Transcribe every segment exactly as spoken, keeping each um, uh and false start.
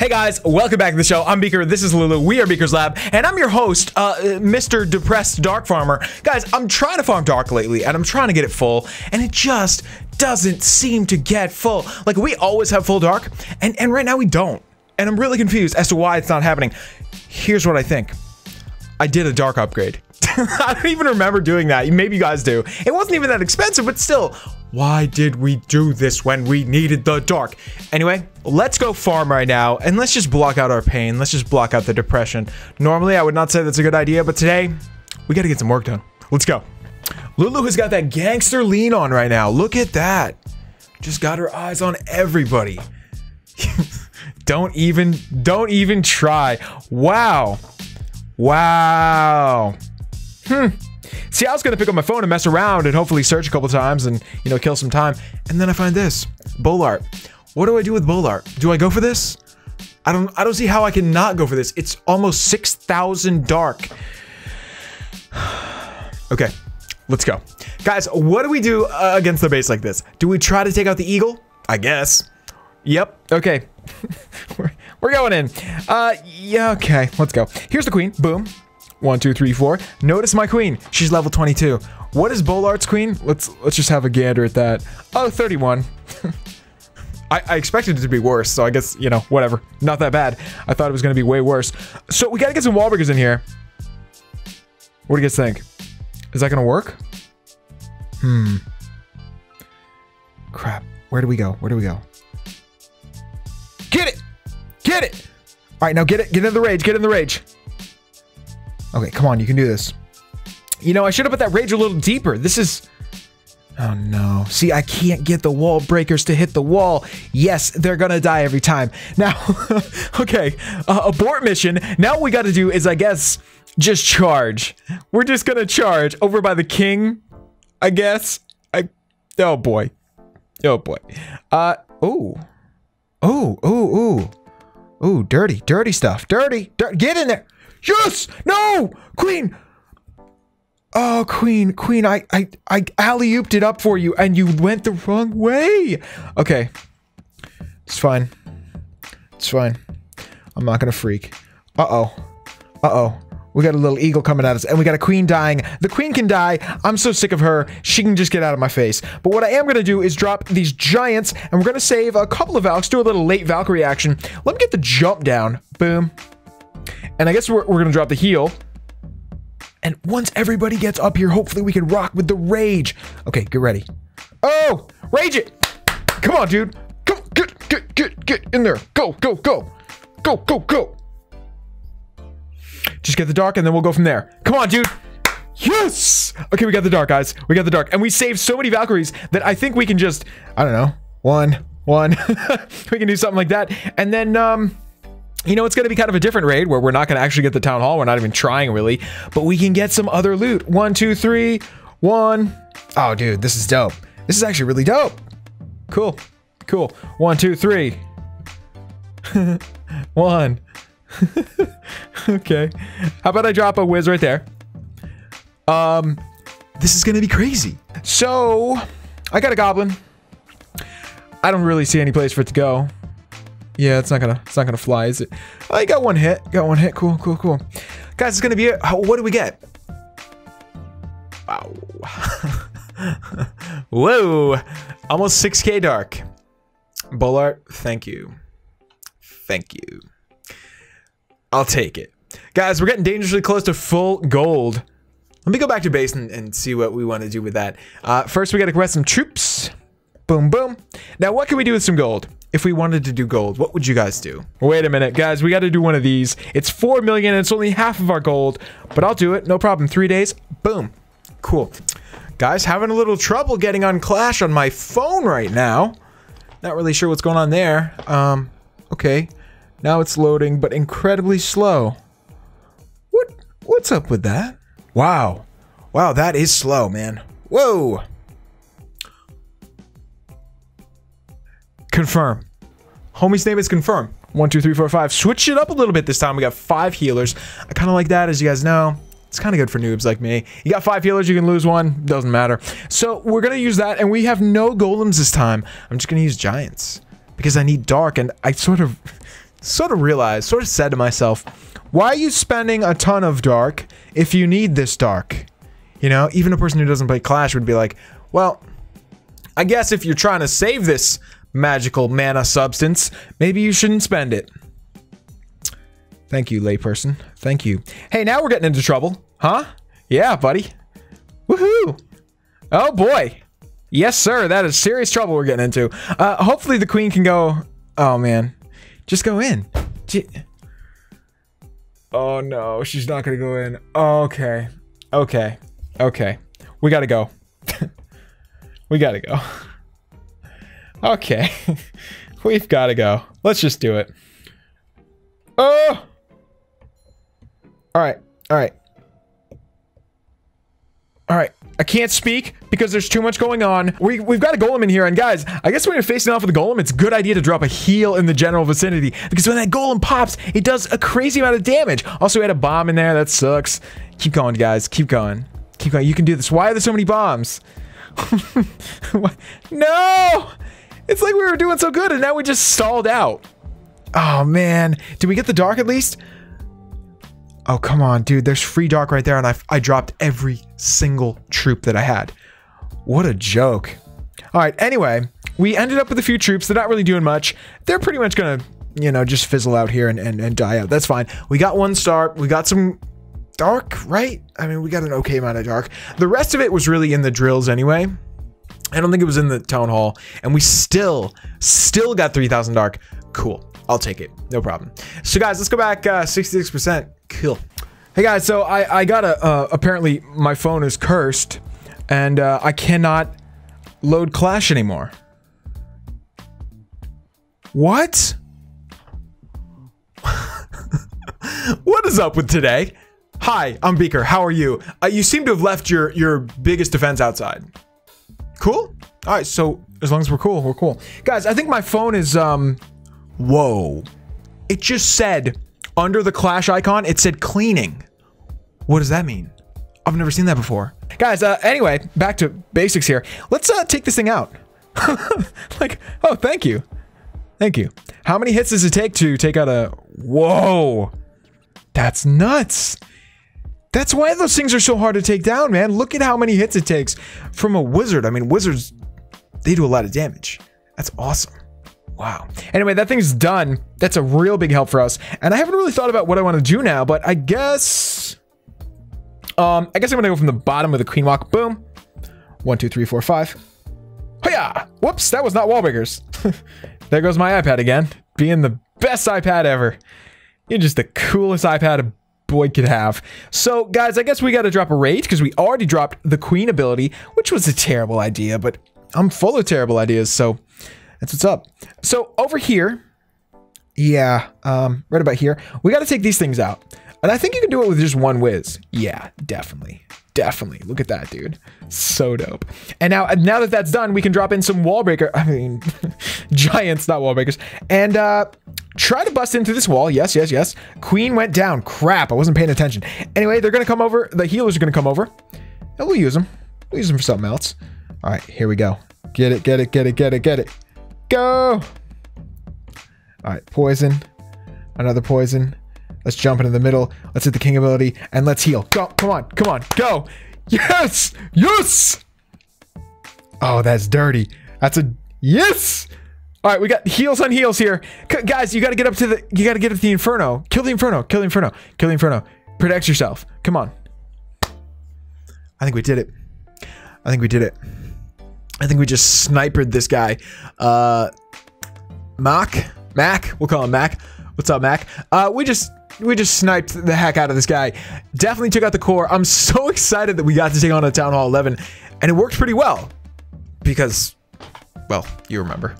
Hey guys, welcome back to the show. I'm Beaker, this is Lulu, we are Beaker's Lab, and I'm your host, uh, Mister Depressed Dark Farmer. Guys, I'm trying to farm dark lately, and I'm trying to get it full, and it just doesn't seem to get full. Like, we always have full dark, and, and right now we don't. And I'm really confused as to why it's not happening. Here's what I think. I did a dark upgrade. I don't even remember doing that. Maybe you guys do. It wasn't even that expensive, but still, why did we do this when we needed the dark? Anyway, let's go farm right now, and let's just block out our pain. Let's just block out the depression. Normally, I would not say that's a good idea, but today, we gotta get some work done. Let's go. Lulu has got that gangster lean on right now. Look at that. Just got her eyes on everybody. Don't even, don't even try. Wow. Wow. Hmm. See, I was going to pick up my phone and mess around and hopefully search a couple times and, you know, kill some time. And then I find this. Bolart. What do I do with Bolart? Do I go for this? I don't I don't see how I can not go for this. It's almost six thousand dark. Okay, let's go. Guys, what do we do uh, against the base like this? Do we try to take out the eagle? I guess. Yep. Okay. we're, we're going in. Uh, yeah, okay. Let's go. Here's the queen. Boom. One, two, three, four. Notice my queen. She's level twenty-two. What is Bolart's queen? Let's let's just have a gander at that. Oh, thirty-one. I, I expected it to be worse, so I guess, you know, whatever. Not that bad. I thought it was going to be way worse. So we got to get some wall breakers in here. What do you guys think? Is that going to work? Hmm. Crap. Where do we go? Where do we go? Get it! Get it! All right, now get it. Get in the rage. Get in the rage. Okay, come on, you can do this. You know, I should have put that rage a little deeper. This is... Oh, no. See, I can't get the wall breakers to hit the wall. Yes, they're gonna die every time. Now, okay, uh, abort mission. Now what we gotta do is, I guess, just charge. We're just gonna charge over by the king, I guess. I... Oh, boy. Oh, boy. Uh, oh. Oh, oh, oh. Oh, dirty, dirty stuff. Dirty, dirty. Get in there! Yes! No! Queen! Oh, Queen, Queen, I, I, I alley-ooped it up for you, and you went the wrong way! Okay. It's fine. It's fine. I'm not gonna freak. Uh-oh. Uh-oh. We got a little eagle coming at us, and we got a queen dying. The queen can die. I'm so sick of her. She can just get out of my face. But what I am going to do is drop these giants, and we're going to save a couple of Valks. Do a little late Valkyrie action. Let me get the jump down. Boom. And I guess we're, we're going to drop the heal. And once everybody gets up here, hopefully we can rock with the rage. Okay, get ready. Oh, rage it. Come on, dude. Come, get, get, get, get in there. Go, go, go. Go, go, go. Just get the dark, and then we'll go from there. Come on, dude. Yes! Okay, we got the dark, guys. We got the dark. And we saved so many Valkyries that I think we can just... I don't know. One. One. We can do something like that. And then, um... you know, it's going to be kind of a different raid where we're not going to actually get the town hall. We're not even trying, really. But we can get some other loot. One, two, three. One. Oh, dude, this is dope. This is actually really dope. Cool. Cool. One, two, three. One. Okay. How about I drop a whiz right there? Um, this is going to be crazy. So, I got a goblin. I don't really see any place for it to go. Yeah, it's not gonna, it's not gonna fly, is it? Oh, you got one hit. Got one hit. Cool, cool, cool. Guys, it's gonna be it. What do we get? Wow. Whoa. Almost six K dark. Bolart, thank you. Thank you. I'll take it. Guys, we're getting dangerously close to full gold. Let me go back to base and, and see what we want to do with that. Uh, first, we gotta grab some troops. Boom, boom. Now, what can we do with some gold? If we wanted to do gold, what would you guys do? Wait a minute, guys, we gotta do one of these. It's four million and it's only half of our gold, but I'll do it, no problem. Three days, boom. Cool. Guys, having a little trouble getting on Clash on my phone right now. Not really sure what's going on there. Um, okay. Now it's loading, but incredibly slow. What? What's up with that? Wow. Wow, that is slow, man. Whoa. Confirm. Homie's name is Confirm. One, two, three, four, five. Switch it up a little bit this time. We got five healers. I kind of like that, as you guys know. It's kind of good for noobs like me. You got five healers, you can lose one. Doesn't matter. So we're going to use that, and we have no golems this time. I'm just going to use giants because I need dark, and I sort of sort of realized, sort of said to myself, why are you spending a ton of dark if you need this dark? You know, even a person who doesn't play Clash would be like, well, I guess if you're trying to save this magical mana substance, maybe you shouldn't spend it. Thank you, layperson. Thank you. Hey, now we're getting into trouble. Huh? Yeah, buddy. Woohoo! Oh, boy. Yes, sir. That is serious trouble we're getting into. Uh, hopefully the queen can go... Oh, man. Just go in. G oh, no. She's not going to go in. Okay. Okay. Okay. We got to go. We got to go. Okay. We've got to go. Let's just do it. Oh! All right. All right. All right. I can't speak because there's too much going on. We, we've got a golem in here, and guys, I guess when you're facing off with a golem, it's a good idea to drop a heal in the general vicinity, because when that golem pops, it does a crazy amount of damage. Also, we had a bomb in there. That sucks. Keep going, guys. Keep going. Keep going. You can do this. Why are there so many bombs? No! It's like we were doing so good, and now we just stalled out. Oh, man. Did we get the dark at least? Oh, come on, dude. There's free dark right there, and I, I dropped every single troop that I had. What a joke. All right, anyway, we ended up with a few troops. They're not really doing much. They're pretty much going to, you know, just fizzle out here and, and, and die out. That's fine. We got one star. We got some dark, right? I mean, we got an okay amount of dark. The rest of it was really in the drills anyway. I don't think it was in the town hall, and we still, still got three thousand dark. Cool. I'll take it. No problem. So guys, let's go back uh, sixty-six percent. Cool. Hey guys, so I, I got a, uh, apparently my phone is cursed and uh, I cannot load Clash anymore. What? What is up with today? Hi, I'm Beaker. How are you? Uh, you seem to have left your, your biggest defense outside. Cool? All right, so as long as we're cool, we're cool. Guys, I think my phone is... um. Whoa. It just said, under the Clash icon, it said cleaning. What does that mean? I've never seen that before. Guys, uh, anyway, back to basics here. Let's uh, take this thing out. Like, oh, thank you. Thank you. How many hits does it take to take out a... Whoa. That's nuts. That's why those things are so hard to take down, man. Look at how many hits it takes from a wizard. I mean, wizards, they do a lot of damage. That's awesome. Wow. Anyway, that thing's done. That's a real big help for us. And I haven't really thought about what I want to do now, but I guess... Um, I guess I'm going to go from the bottom with a queen walk. Boom. One, two, three, four, five. Hiya! Whoops, that was not wall breakers. There goes my iPad again. Being the best iPad ever. You're just the coolest iPad a boy could have. So, guys, I guess we got to drop a rage, because we already dropped the queen ability, which was a terrible idea, but I'm full of terrible ideas, so... That's what's up. So over here, yeah, um, right about here, we got to take these things out. And I think you can do it with just one whiz. Yeah, definitely. Definitely. Look at that, dude. So dope. And now, now that that's done, we can drop in some wall breaker. I mean, giants, not wall breakers. And uh, try to bust into this wall. Yes, yes, yes. Queen went down. Crap, I wasn't paying attention. Anyway, they're going to come over. The healers are going to come over. And we'll use them. We'll use them for something else. All right, here we go. Get it, get it, get it, get it, get it. Go! Alright, poison. Another poison. Let's jump into the middle. Let's hit the king ability. And let's heal. Go! Come on! Come on! Go! Yes! Yes! Oh, that's dirty. That's a... Yes! Alright, we got heals on heals here. C guys, you gotta get up to the... You gotta get up to the inferno. Kill the inferno. Kill the inferno. Kill the inferno. Protect yourself. Come on. I think we did it. I think we did it. I think we just snipered this guy. Uh, Mac? Mac? We'll call him Mac. What's up, Mac? Uh, we just we just sniped the heck out of this guy. Definitely took out the core. I'm so excited that we got to take on a Town Hall eleven. And it worked pretty well. Because, well, you remember.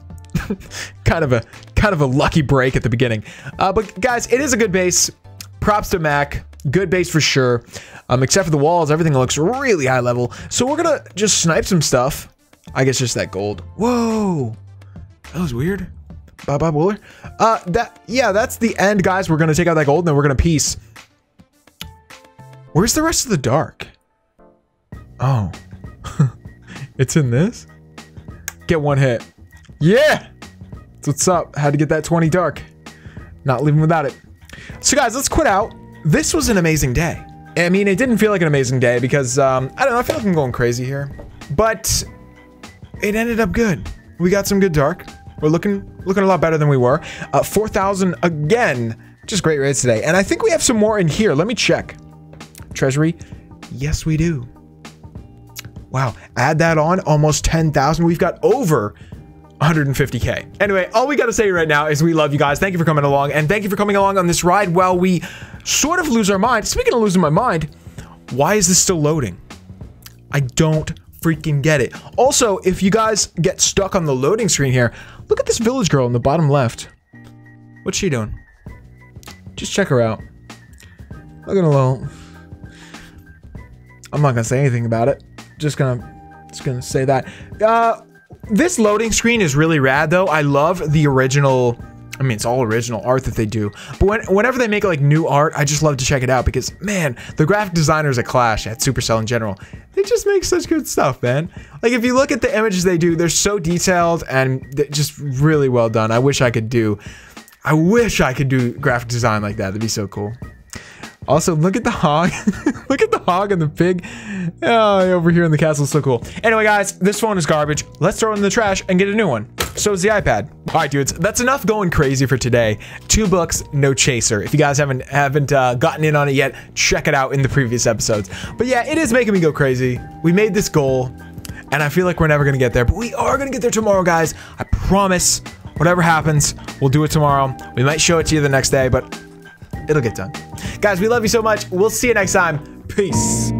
kind of a kind of a lucky break at the beginning. Uh, but guys, it is a good base. Props to Mac. Good base for sure. Um, except for the walls, everything looks really high level. So we're going to just snipe some stuff. I guess just that gold. Whoa, that was weird. Bye bye, Wooler. Uh, that yeah, that's the end, guys. We're gonna take out that gold, and then we're gonna peace. Where's the rest of the dark? Oh, it's in this. Get one hit. Yeah, that's what's up. Had to get that twenty dark. Not leaving without it. So guys, let's quit out. This was an amazing day. I mean, it didn't feel like an amazing day because, um, I don't know, I feel like I'm going crazy here. But it ended up good. We got some good dark. We're looking looking a lot better than we were. Uh, four thousand again. Just great raids today. And I think we have some more in here. Let me check. Treasury. Yes, we do. Wow. Add that on. Almost ten thousand. We've got over one hundred fifty K. Anyway, all we got to say right now is we love you guys. Thank you for coming along. And thank you for coming along on this ride while we sort of lose our mind. Speaking of losing my mind, why is this still loading? I don't freaking get it. Also, if you guys get stuck on the loading screen here, look at this village girl in the bottom left. What's she doing? Just check her out. I'm gonna load. I'm not gonna say anything about it. Just gonna, just gonna say that. Uh, this loading screen is really rad, though. I love the original. I mean, it's all original art that they do. But when, whenever they make like new art, I just love to check it out because, man, the graphic designers at Clash, at Supercell in general, they just make such good stuff, man. Like if you look at the images they do, they're so detailed and just really well done. I wish I could do, I wish I could do graphic design like that. That'd be so cool. Also, look at the hog. Look at the hog and the pig. Oh, over here in the castle is so cool. Anyway, guys, this phone is garbage. Let's throw it in the trash and get a new one. So is the iPad. All right, dudes, that's enough going crazy for today. Two books, no chaser. If you guys haven't haven't uh, gotten in on it yet, check it out in the previous episodes. But yeah, it is making me go crazy. We made this goal, and I feel like we're never going to get there. But we are going to get there tomorrow, guys. I promise. Whatever happens, we'll do it tomorrow. We might show it to you the next day, but it'll get done. Guys, we love you so much. We'll see you next time. Peace.